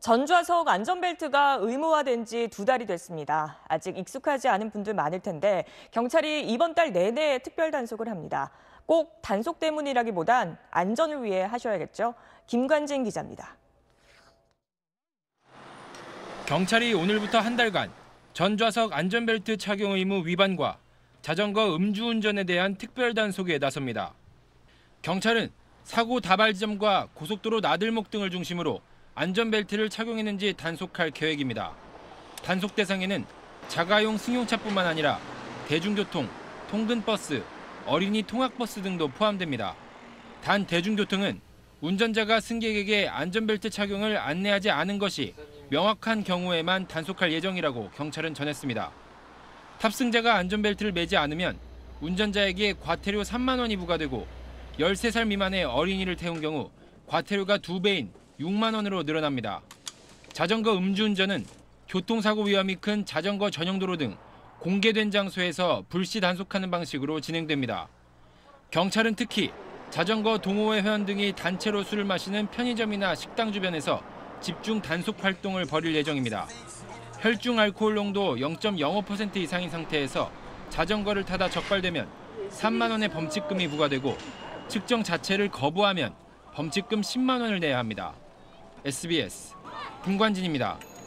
전좌석 안전벨트가 의무화된 지 2달이 됐습니다. 아직 익숙하지 않은 분들 많을 텐데 경찰이 이번 달 내내 특별 단속을 합니다. 꼭 단속 때문이라기보단 안전을 위해 하셔야겠죠. 김관진 기자입니다. 경찰이 오늘부터 한 달간 전좌석 안전벨트 착용 의무 위반과 자전거 음주운전에 대한 특별 단속에 나섭니다. 경찰은 사고 다발점과 고속도로 나들목 등을 중심으로 안전벨트를 착용했는지 단속할 계획입니다. 단속 대상에는 자가용 승용차뿐만 아니라 대중교통, 통근버스, 어린이 통학버스 등도 포함됩니다. 단 대중교통은 운전자가 승객에게 안전벨트 착용을 안내하지 않은 것이 명확한 경우에만 단속할 예정이라고 경찰은 전했습니다. 탑승자가 안전벨트를 매지 않으면 운전자에게 과태료 3만 원이 부과되고 13살 미만의 어린이를 태운 경우 과태료가 2배인 6만 원으로 늘어납니다. 자전거 음주운전은 교통사고 위험이 큰 자전거 전용도로 등 공개된 장소에서 불시 단속하는 방식으로 진행됩니다. 경찰은 특히 자전거 동호회 회원 등이 단체로 술을 마시는 편의점이나 식당 주변에서 집중 단속 활동을 벌일 예정입니다. 혈중 알코올 농도 0.05% 이상인 상태에서 자전거를 타다 적발되면 3만 원의 범칙금이 부과되고 측정 자체를 거부하면 범칙금 10만 원을 내야 합니다. SBS 김관진입니다.